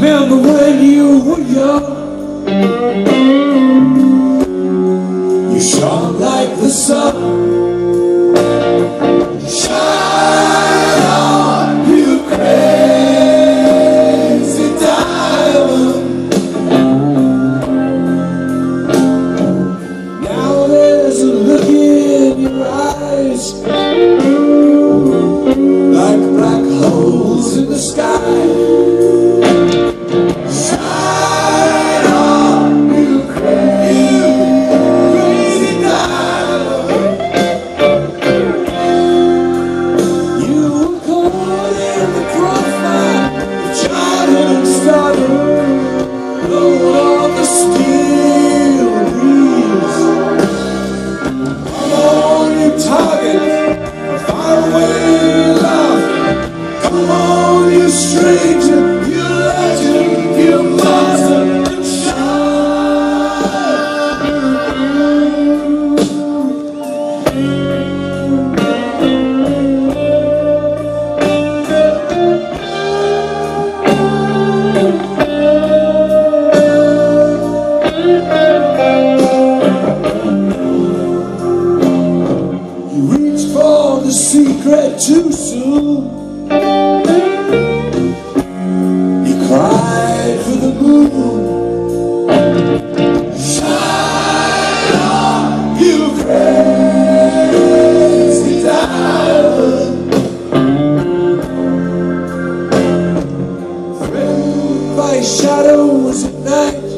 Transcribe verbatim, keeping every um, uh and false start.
remember when you were young, you shone like the sun. Shine on, you crazy diamond. Now there's a look in your eyes, like black holes in the sky. Stranger, you legend, you monster, and shine. You reach for the secret too soon. Shadows at night.